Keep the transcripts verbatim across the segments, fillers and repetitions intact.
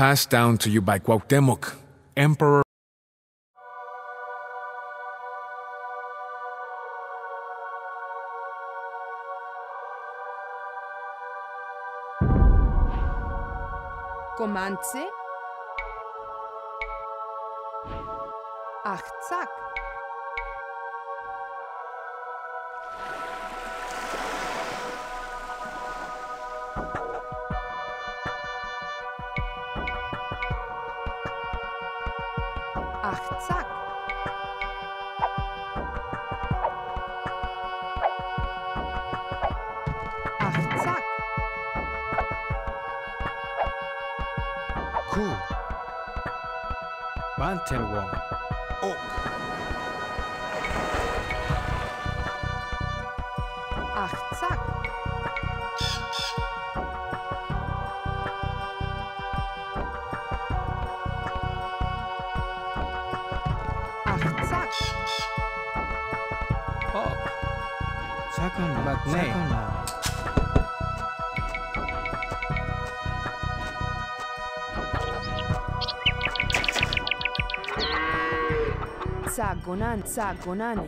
passed down to you by Quauhtemoc, Emperor. Comanche, Achtzak, Achtzak, Achtzak. Cool. Quauhtemoc. Oh. Achtzak. Achtzak. Oh. Second but name. Sagonan, Sagonan.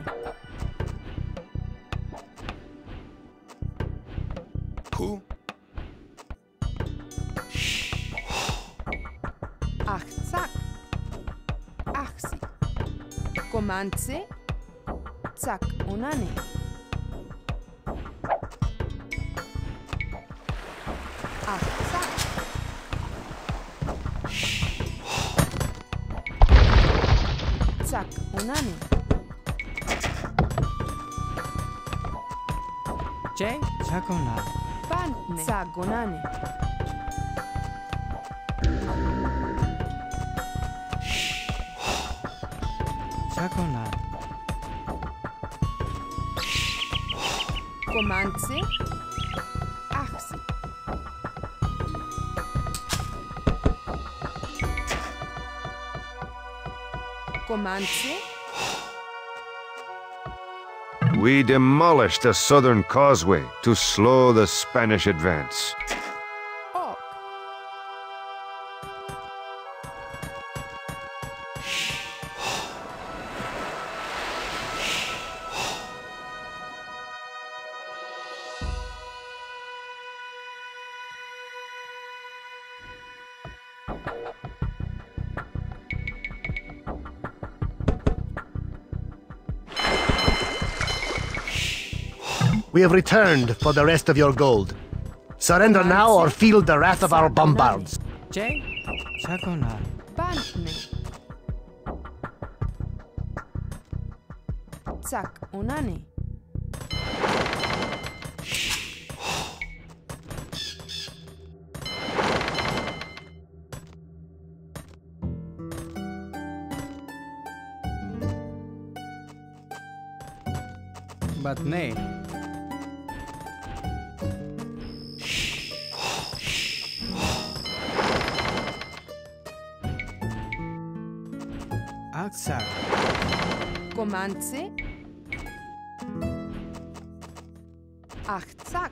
Who? Achtzak. Achsi. Comanche. Zak onane. Achtzak. Zak onane. J Zagonane. Pan Zagonane. Zagonane. Comanche. Achsi. Comanche. We demolished the southern causeway to slow the Spanish advance. Oh. We have returned for the rest of your gold. Surrender now or feel the wrath of our bombards. J. Sagonan. Bandne. Zak onane. But nay. Achtzak. Comanche. Achtzak.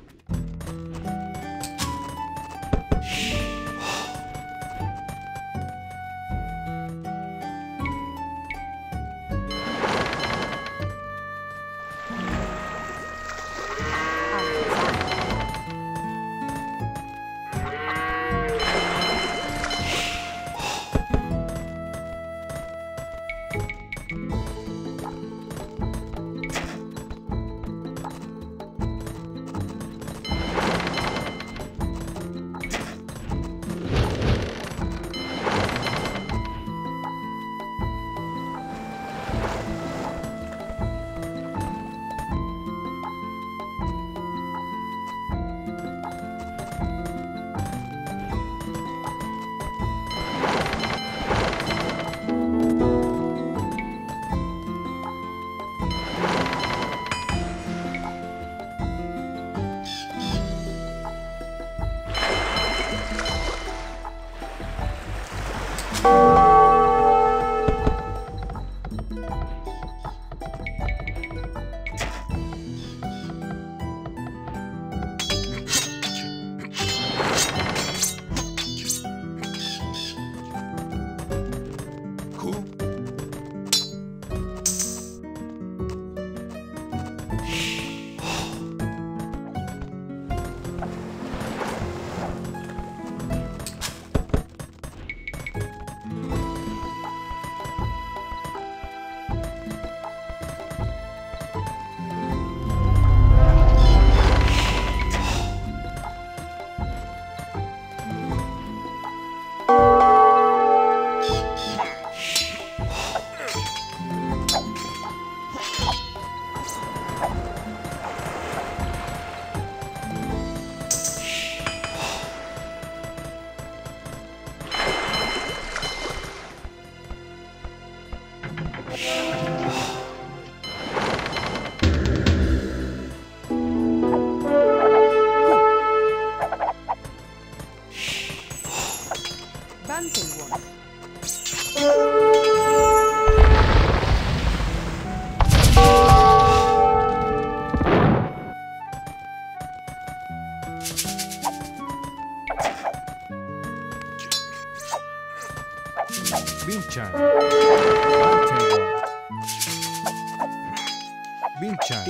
Binchan, Quauhtemoc, Binchan,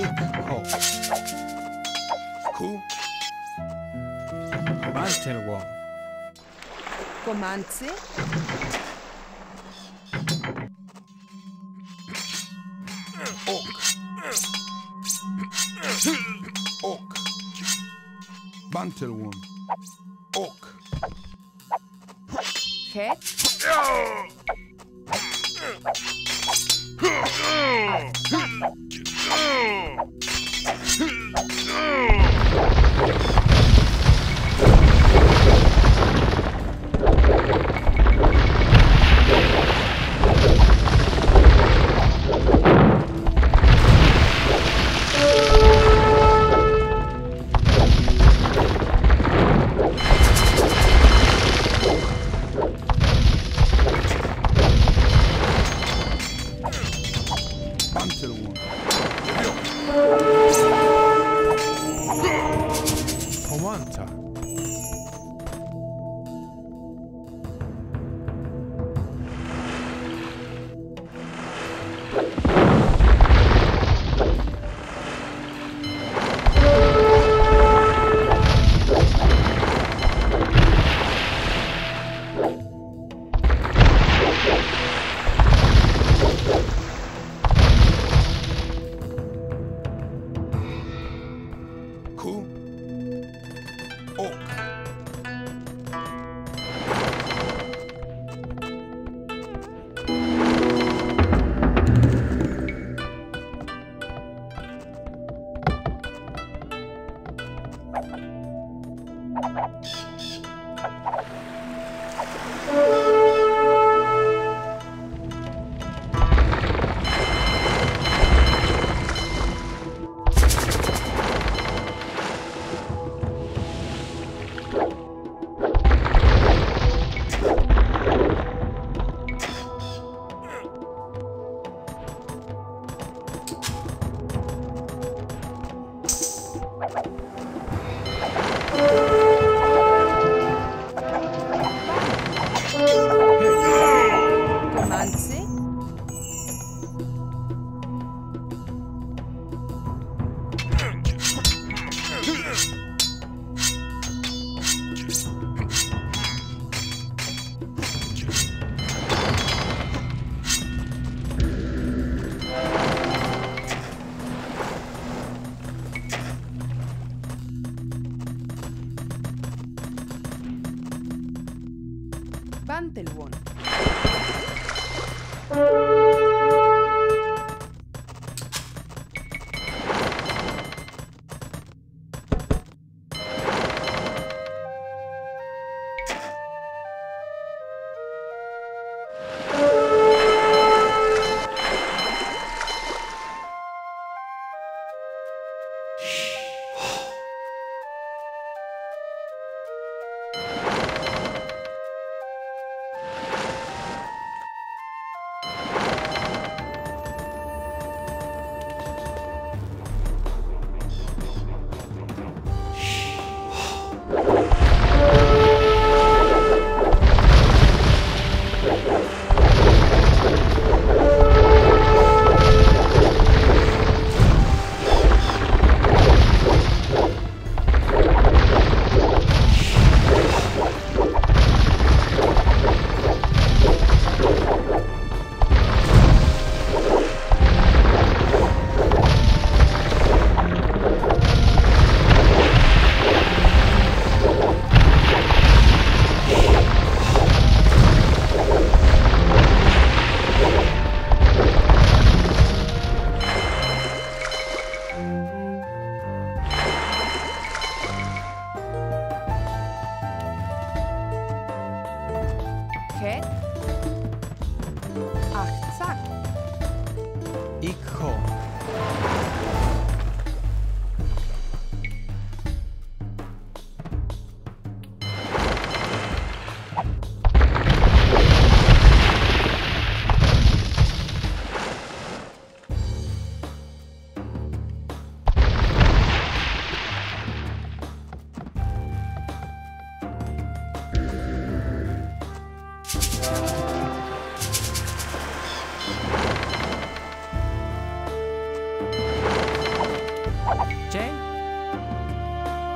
Quauhtemoc, Quauhtemoc. Comanci, Ok, Ok, Bantelwon, Ok, Head. You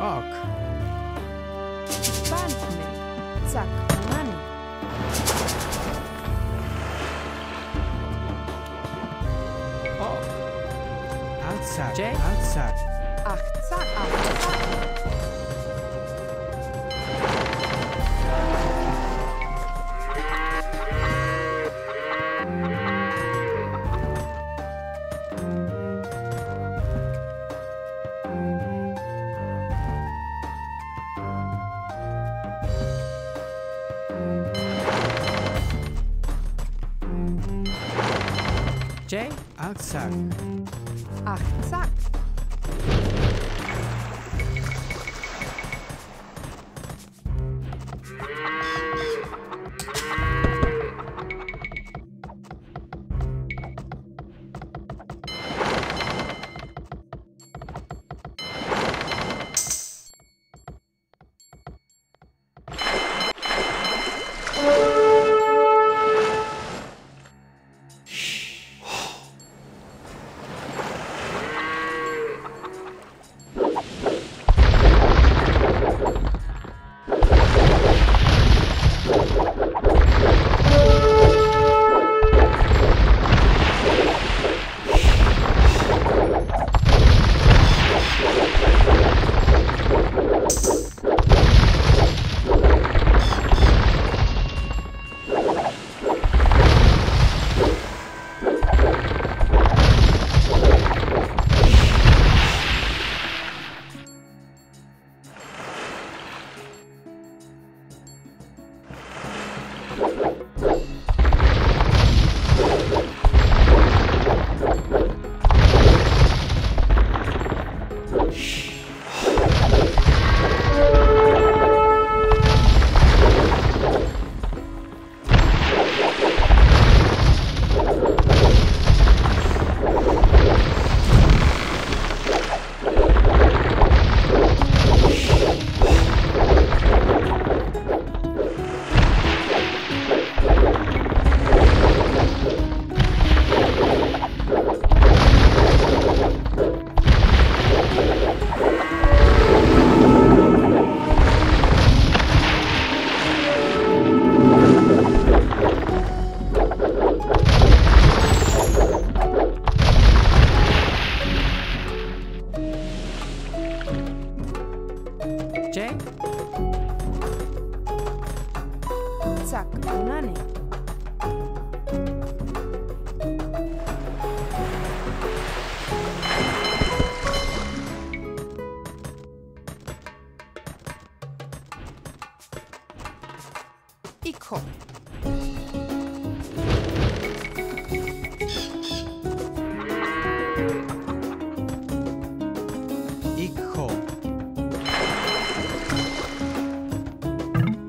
Fuck. Bank me. Zack, money. Oh. Outside. Jay. Outside. Ach, zack, outside. Ach, zack. Ach, zack.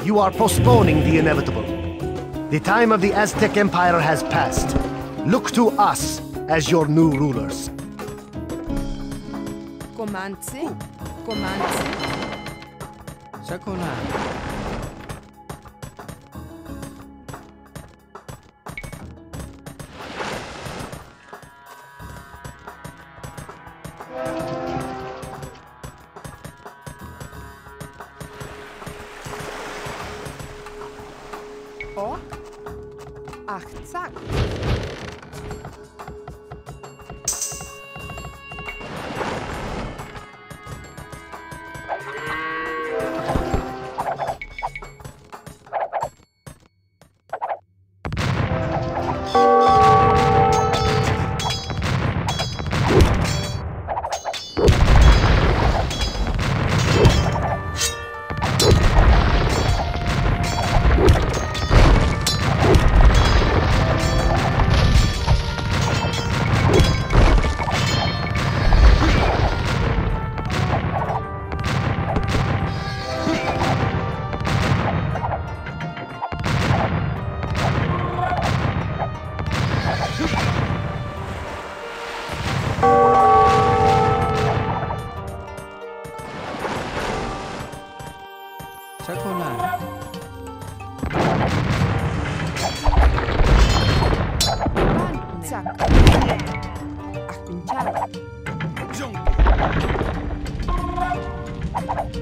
You are postponing the inevitable. The time of the Aztec Empire has passed. Look to us as your new rulers. Comanche, Comanche. Chacona. Ach, bin ich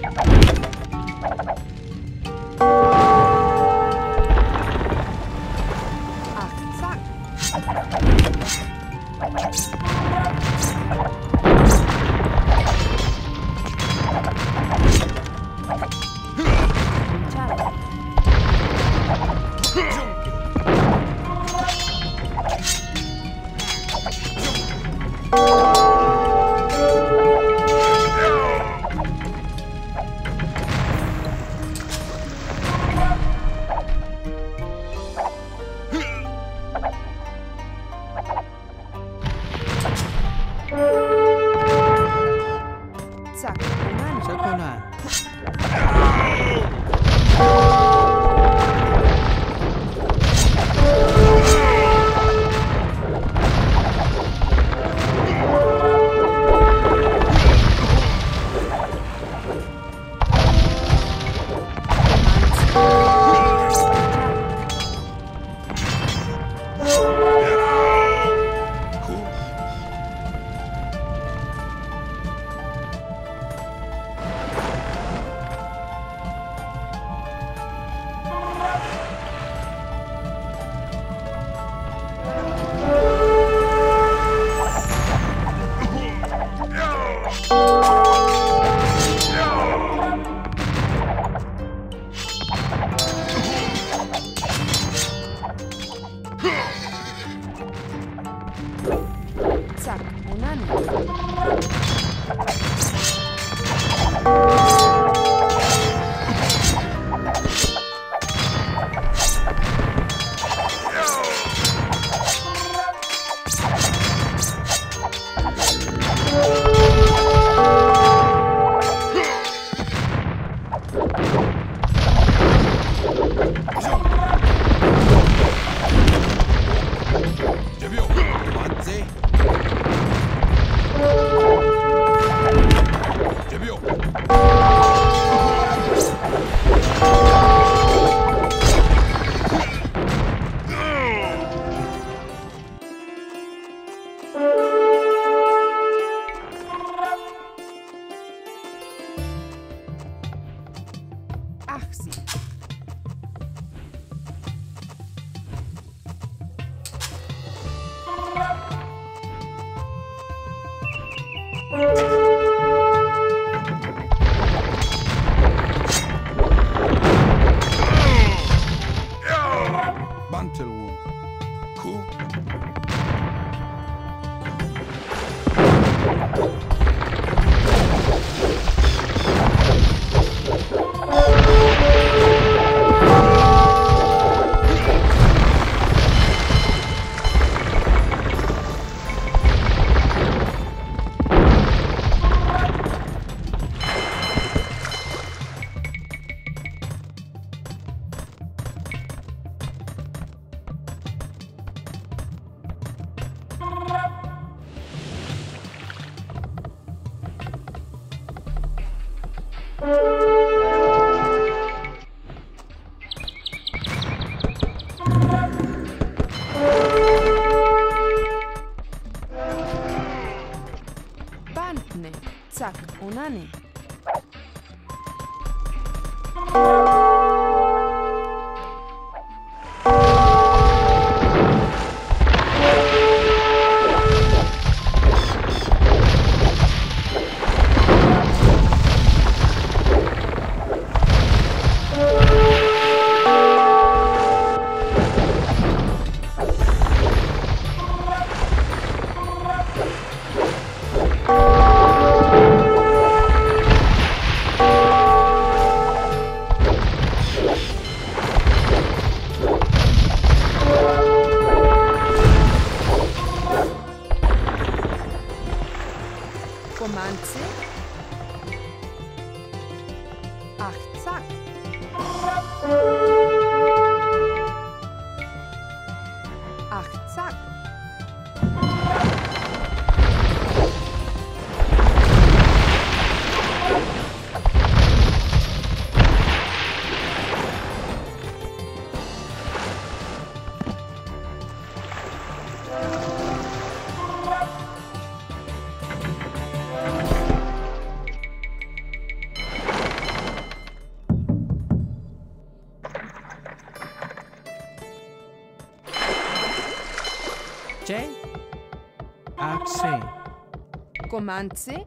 Comanci,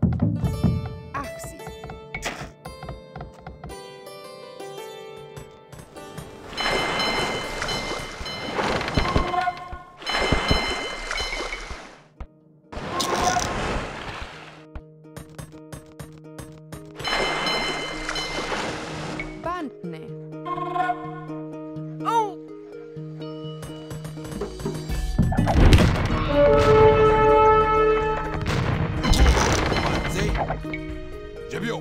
axi. Bandne. Oh. Jebio! Jebio!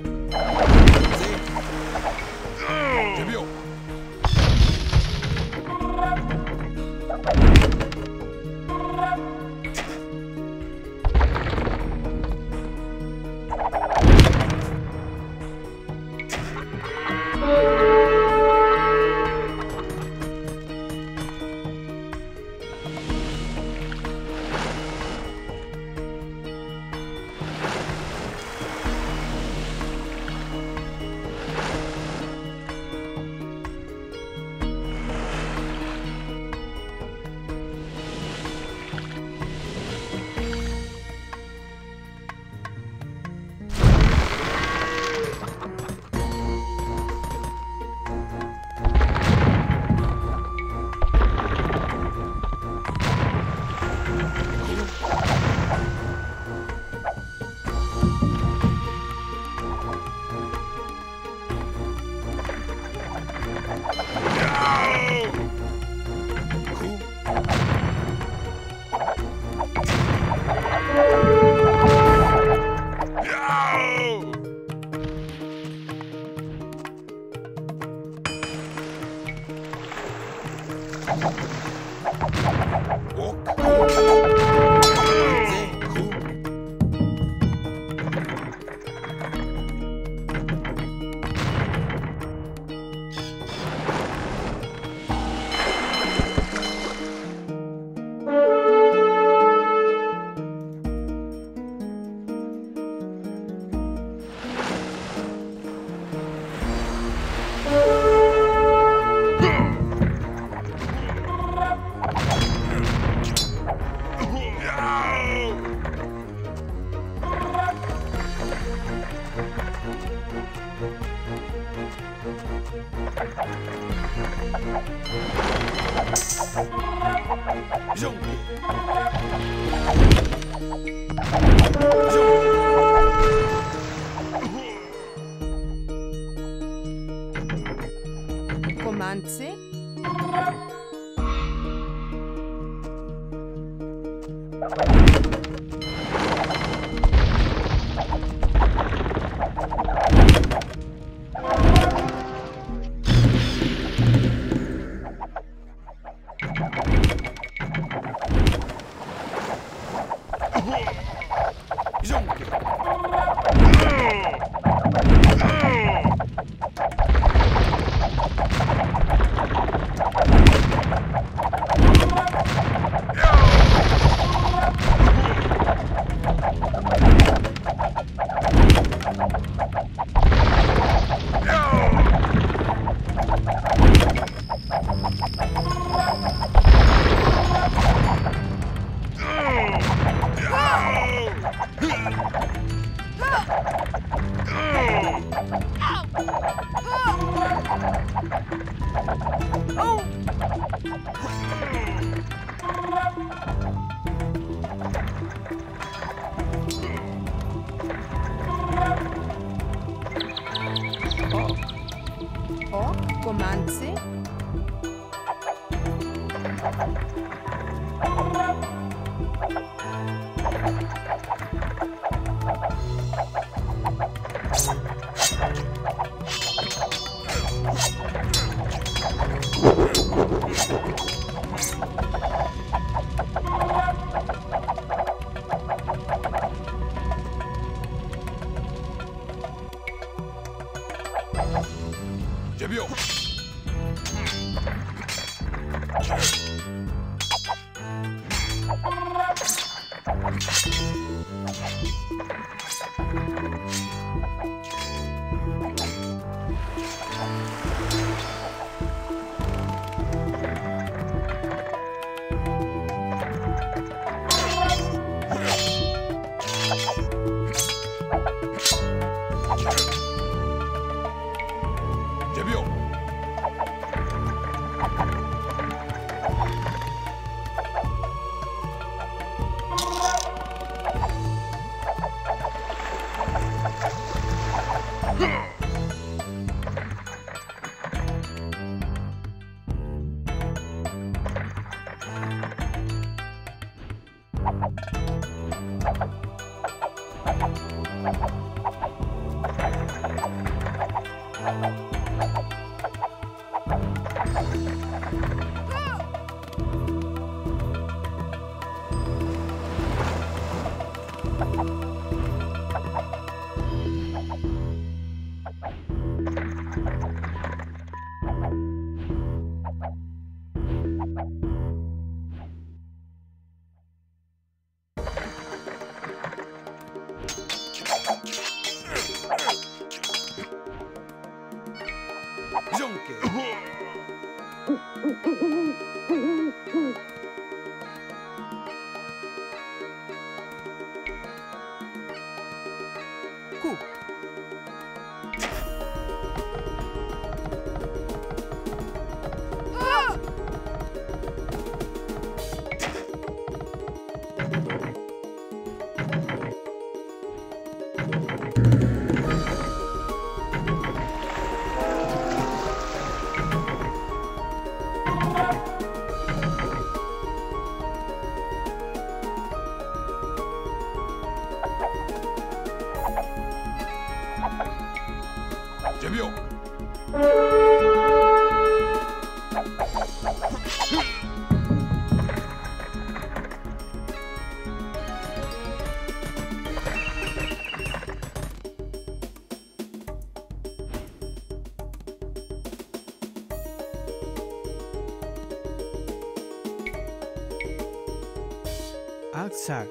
Outside.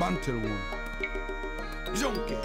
Banter one. Junkie.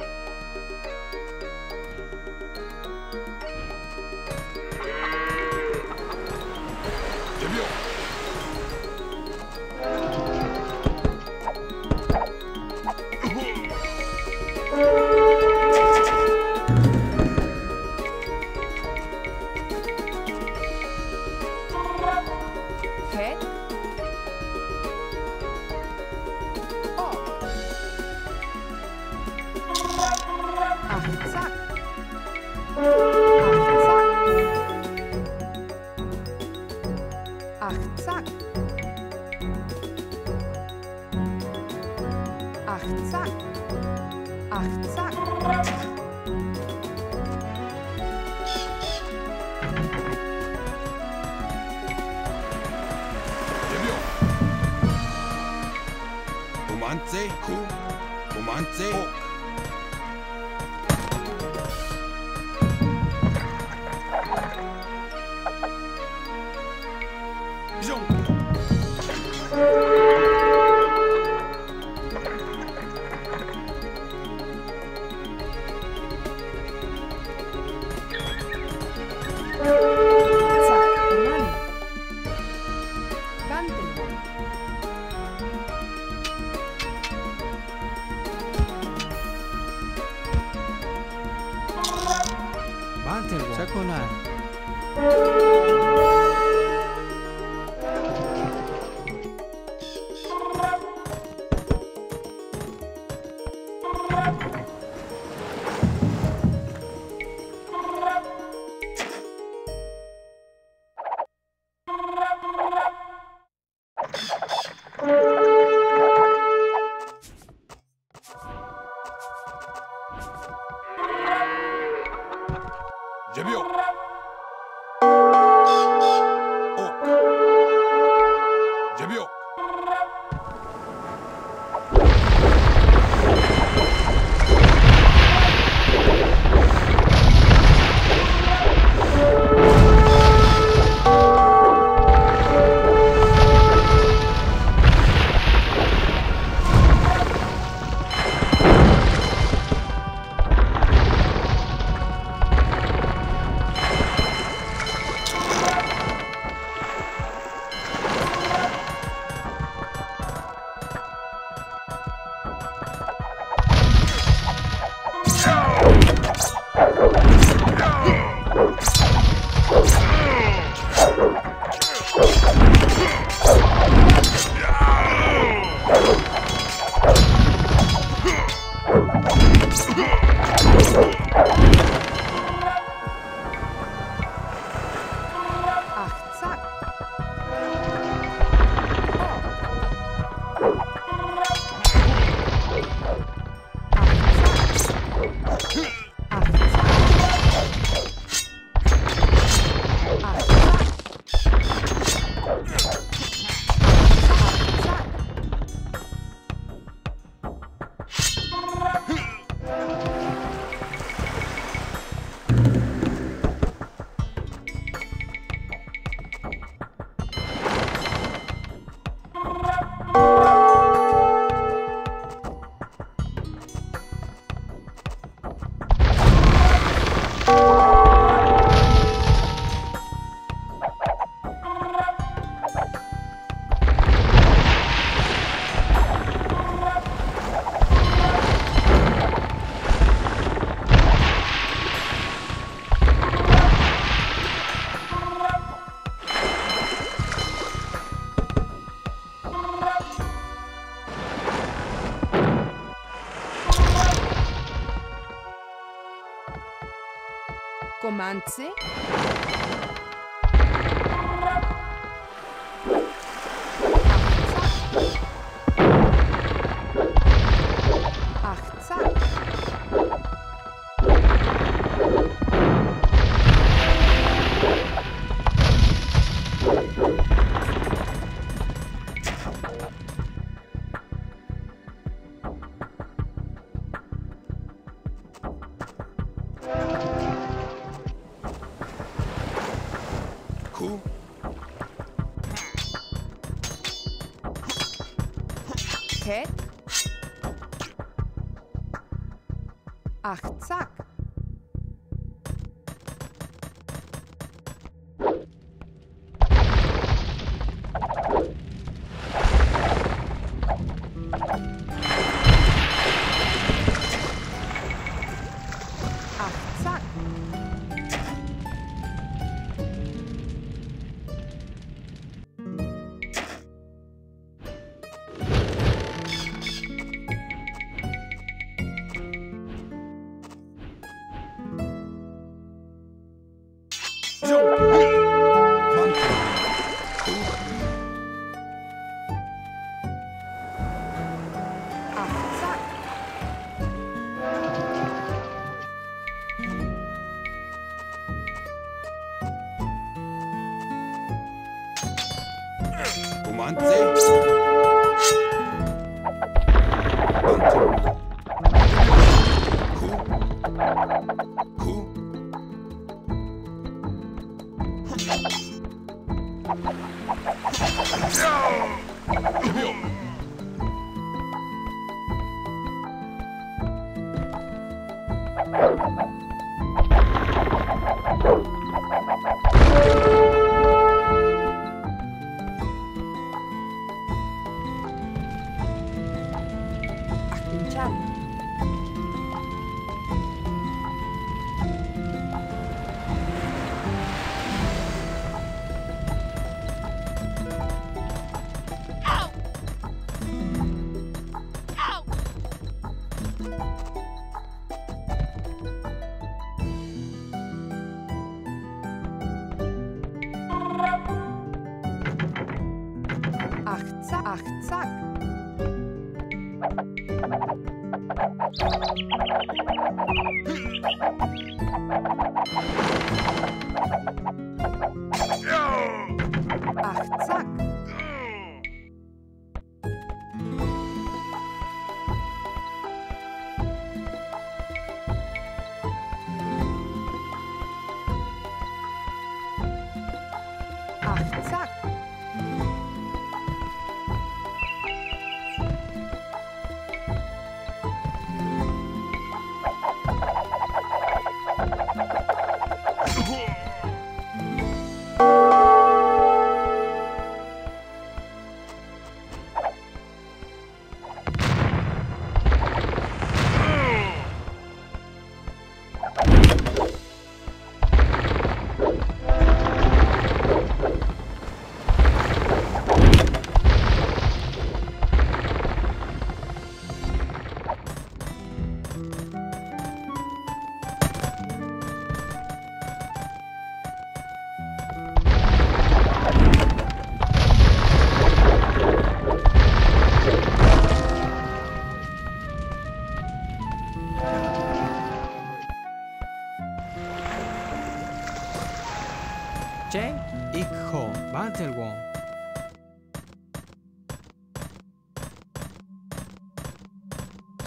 J'ai bien. Comanche, Ket, achtzak, achtzak,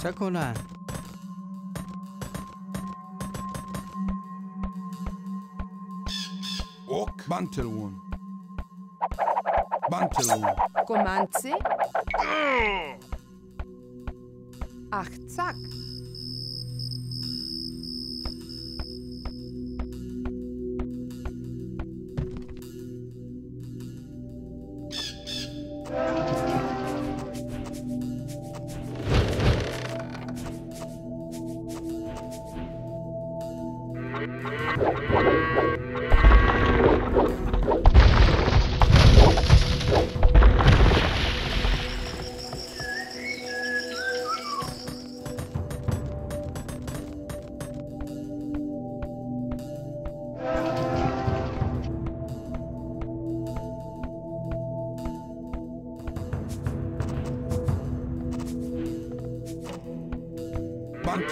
Chacolan, och Bantelwon, Bantelwon, Comanche, achtzak, But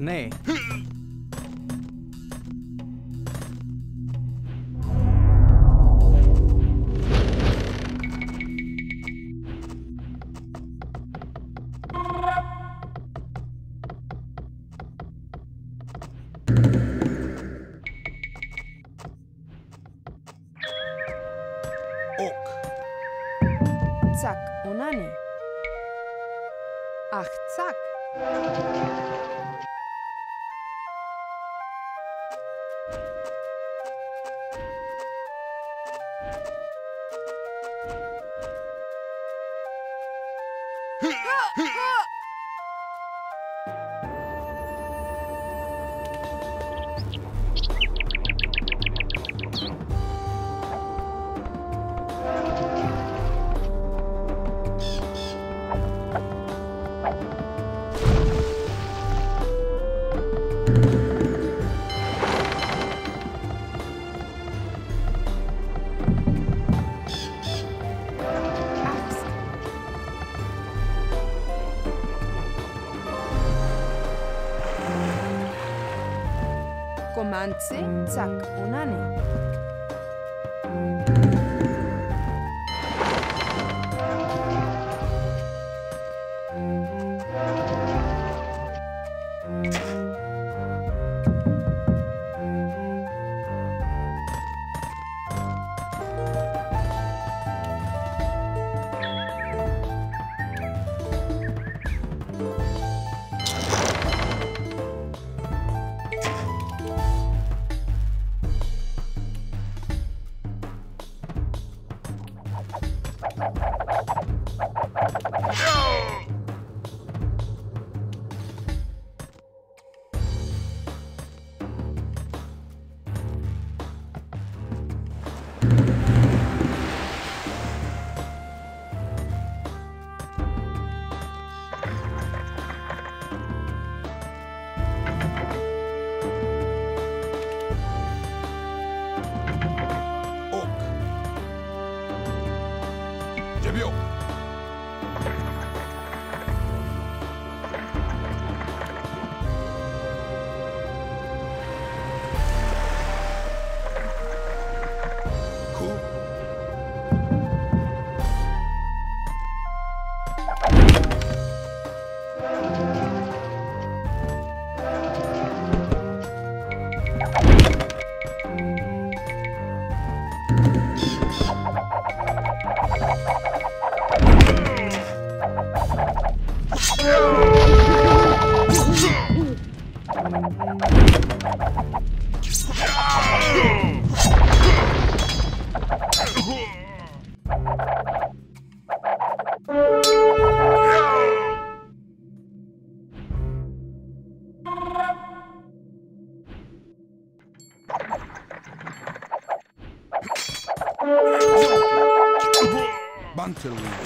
nay. Manze, zack, unane.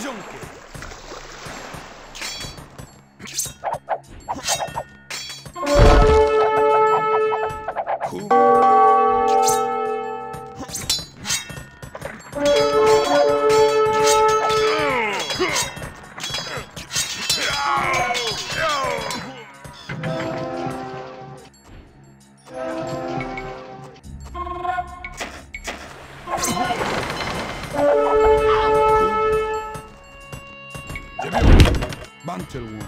Junkie. little one.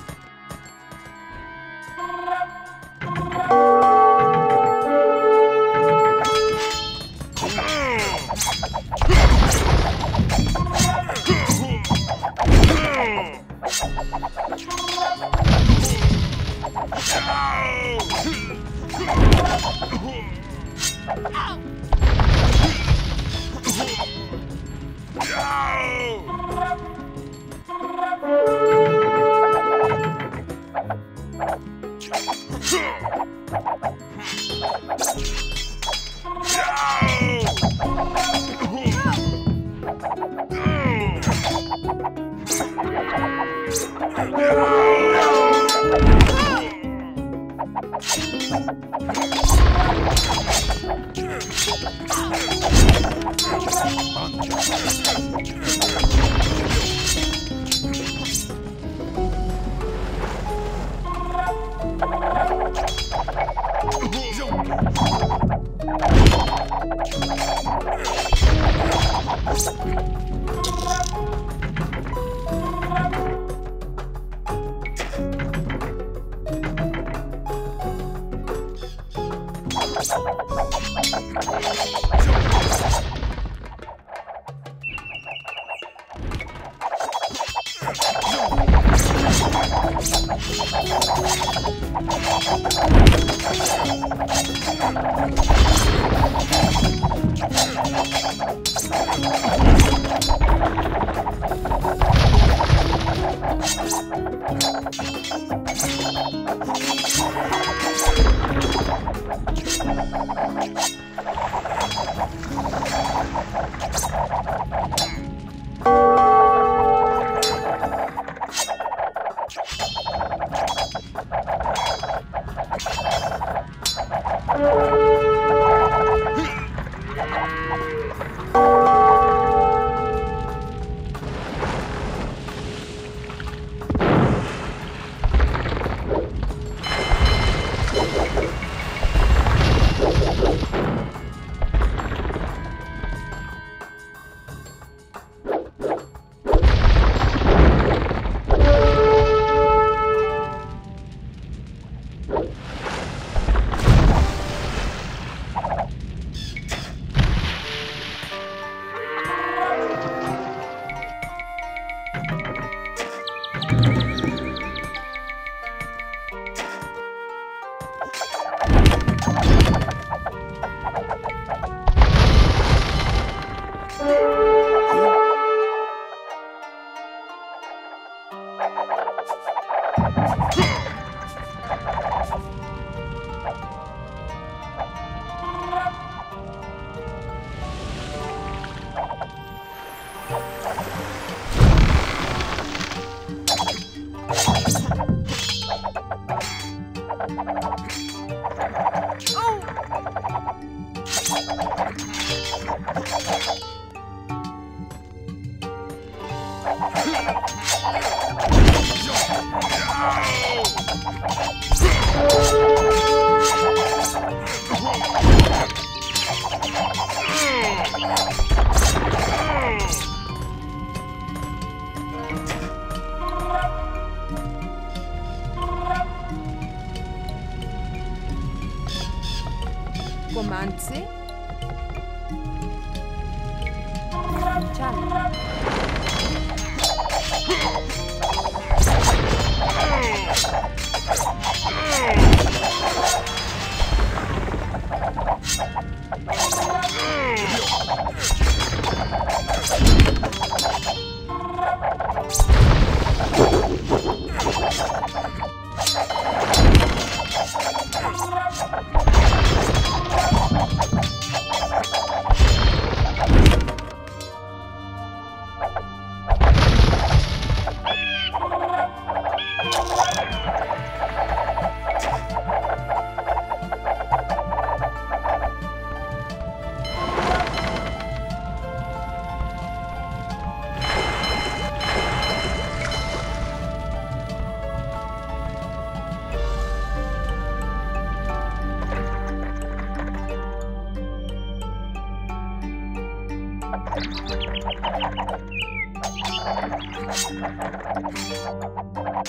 Thank you.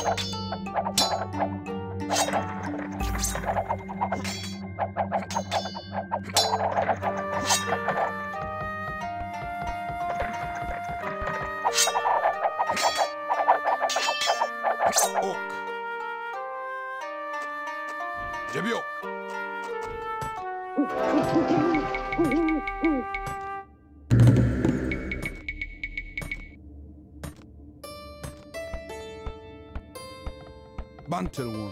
Bantel one. What?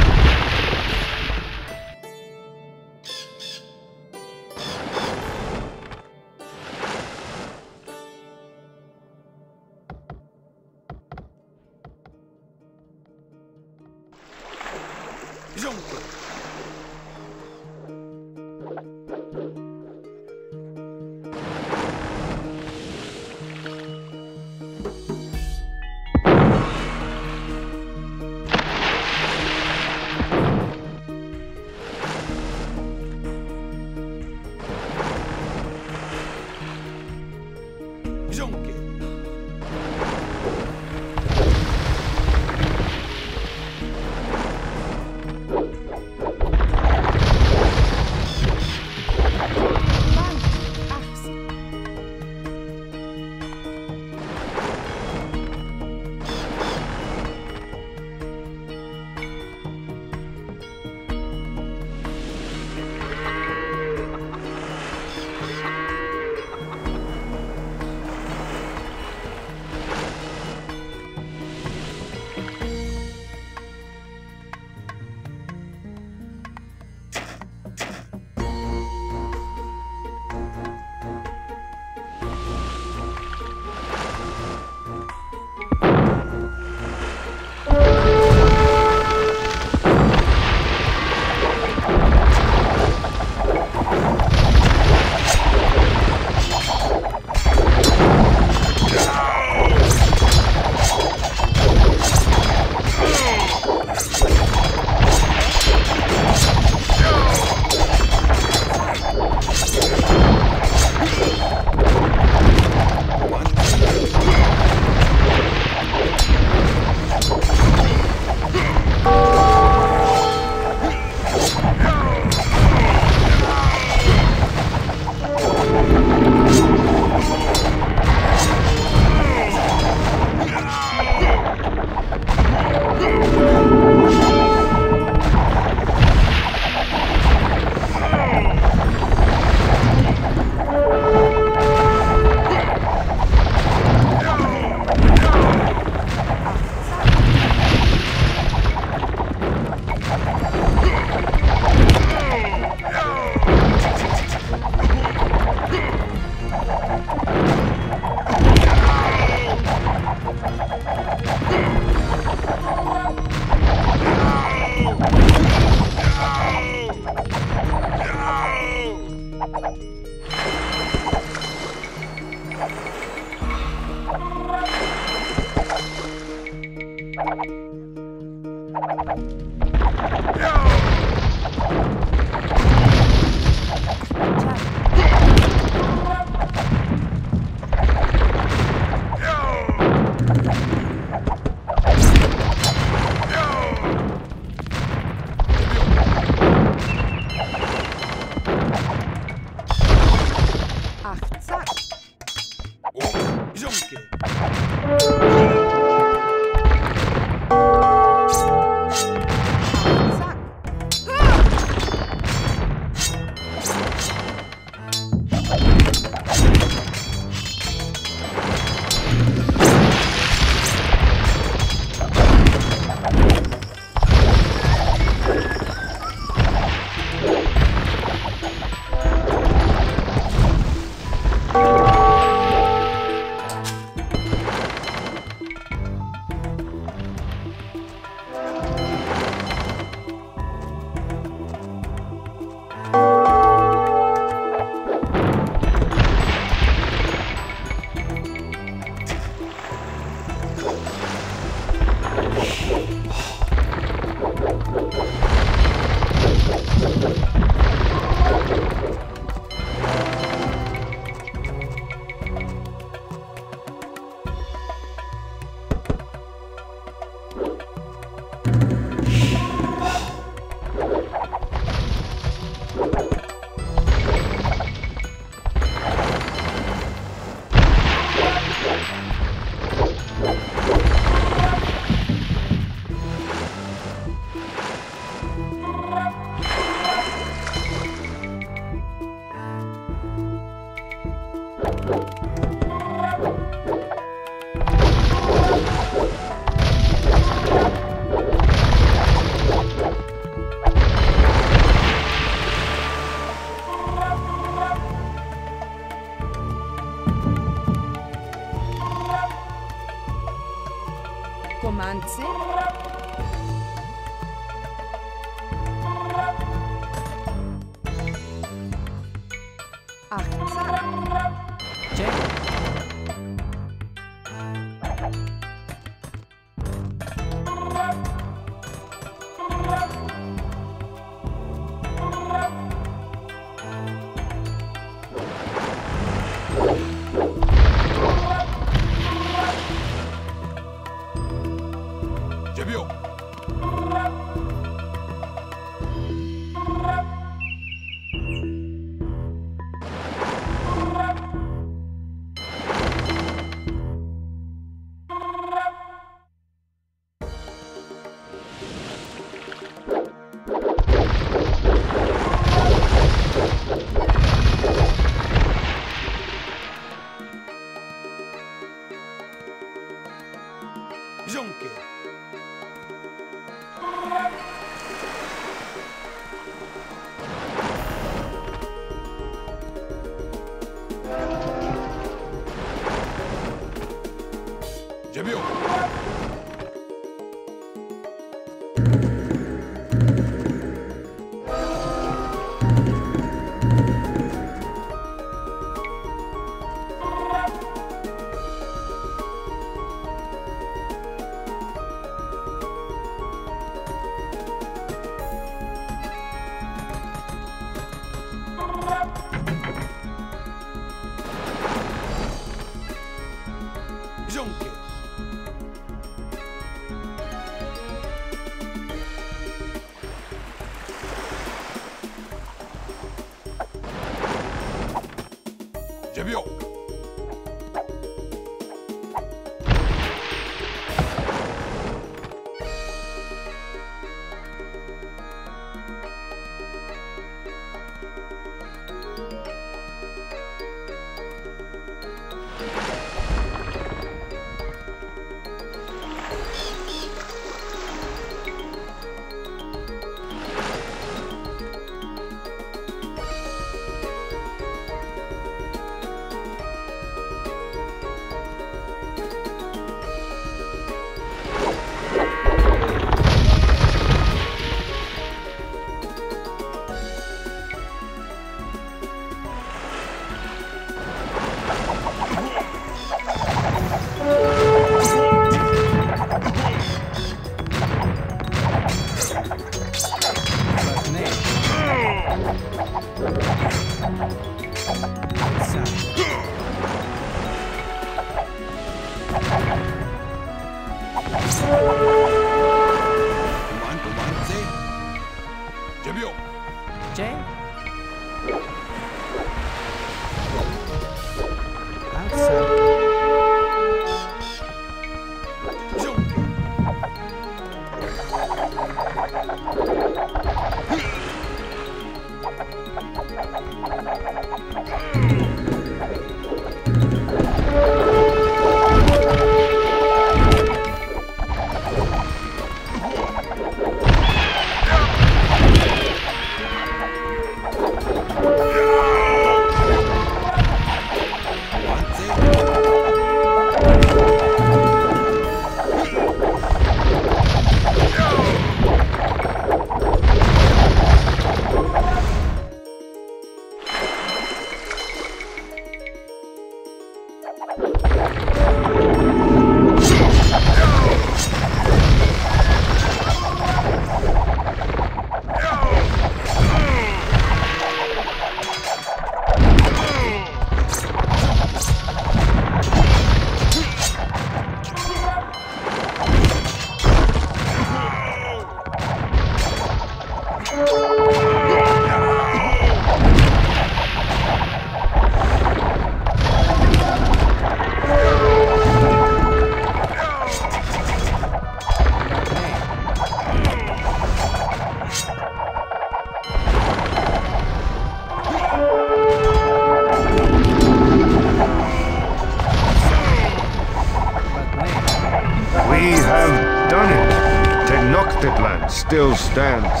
Tenochtitlan still stands,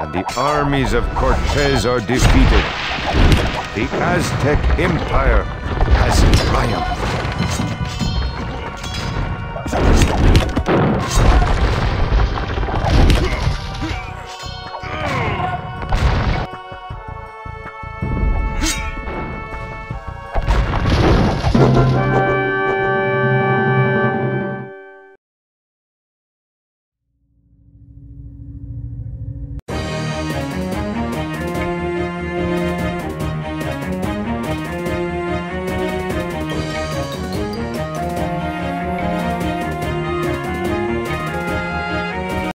and the armies of Cortes are defeated. The Aztec Empire has triumphed. We'll be right back.